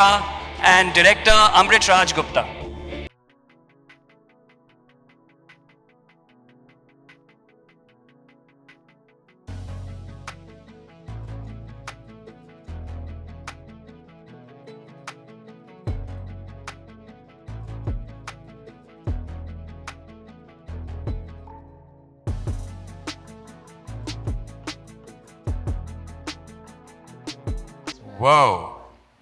And director Amrit Raj Gupta. Whoa.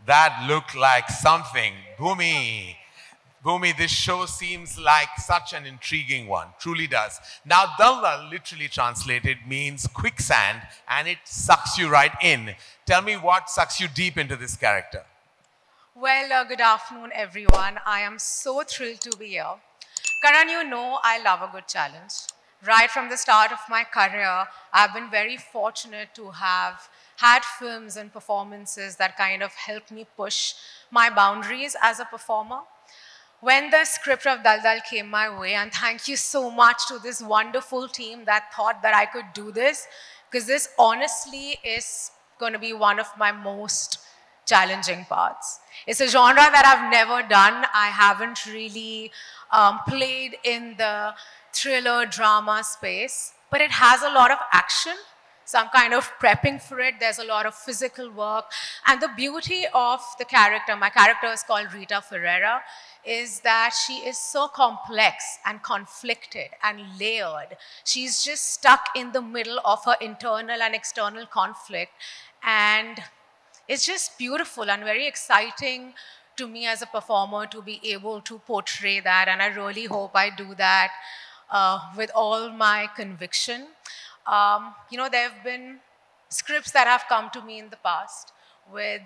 That looked like something. Bhumi, this show seems like such an intriguing one. Truly does. Now, Daldal, literally translated, means quicksand, and it sucks you right in. Tell me what sucks you deep into this character. Well, good afternoon, everyone. I am so thrilled to be here. Karan, you know I love a good challenge. Right from the start of my career, I've been very fortunate to have had films and performances that kind of helped me push my boundaries as a performer. When the script of Daldal came my way, and thank you so much to this wonderful team that thought that I could do this, because this honestly is going to be one of my most challenging parts. It's a genre that I've never done. I haven't really played in the thriller drama space, but it has a lot of action, so I'm kind of prepping for it. There's a lot of physical work, and the beauty of the character, my character is called Rita Ferreira, is that she is so complex and conflicted and layered. She's just stuck in the middle of her internal and external conflict, and it's just beautiful and very exciting to me as a performer to be able to portray that, and I really hope I do that with all my conviction. You know, there have been scripts that have come to me in the past with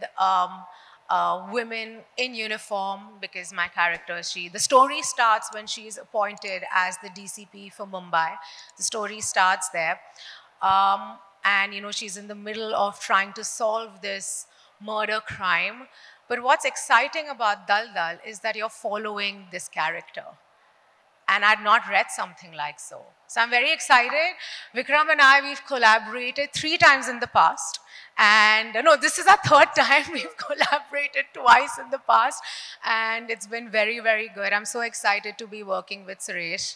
women in uniform, because my character, the story starts when she is appointed as the DCP for Mumbai. The story starts there. And, you know, she's in the middle of trying to solve this murder crime. But what's exciting about Daldal is that you're following this character. And I'd not read something like so. So I'm very excited. Vikram and I, we've collaborated 3 times in the past. And no, this is our 3rd time. We've collaborated twice in the past. And it's been very, very good. I'm so excited to be working with Suresh.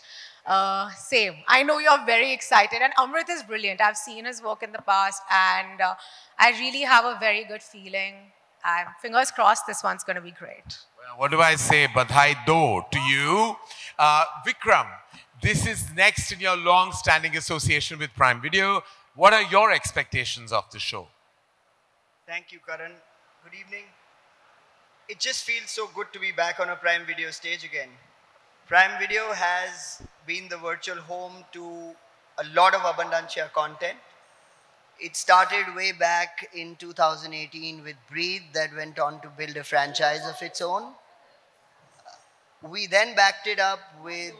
Same. I know you're very excited. And Amrit is brilliant. I've seen his work in the past. And I really have a very good feeling. Fingers crossed, this one's going to be great. Well, what do I say? Badhai Doh to you. Vikram, this is next in your long-standing association with Prime Video. What are your expectations of the show? Thank you, Karan. Good evening. It just feels so good to be back on a Prime Video stage again. Prime Video has been the virtual home to a lot of abundantia content. It started way back in 2018 with Breathe, that went on to build a franchise of its own. We then backed it up with...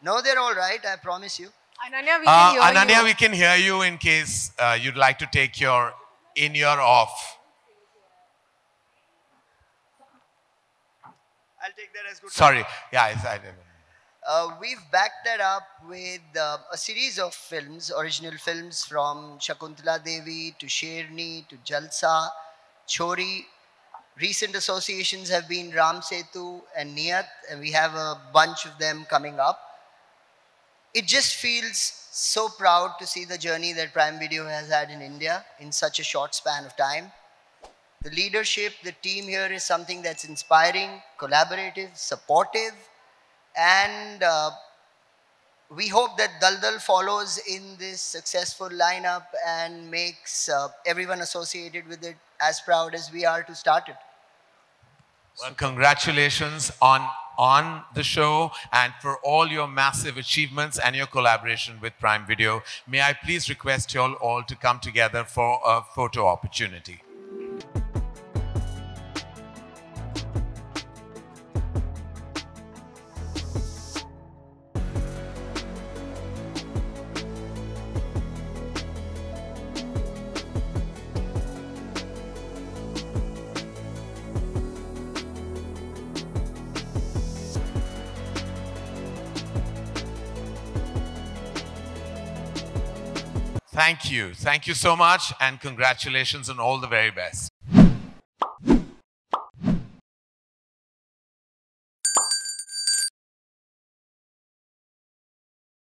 No, they're all right, I promise you. Ananya, we can hear you. Ananya, we can hear you in case you'd like to take your in-ear off. I'll take that as good. Sorry. Yeah, I didn't. We've backed that up with a series of films, original films from Shakuntala Devi to Sherni to Jalsa, Chori. Recent associations have been Ram Setu and Niat, and we have a bunch of them coming up. It just feels so proud to see the journey that Prime Video has had in India in such a short span of time. The leadership, the team here is something that's inspiring, collaborative, supportive. And we hope that Daldal follows in this successful lineup and makes everyone associated with it as proud as we are to start it. Well, congratulations on the show and for all your massive achievements and your collaboration with Prime Video. May I please request you all to come together for a photo opportunity. Thank you. Thank you so much, and congratulations and all the very best.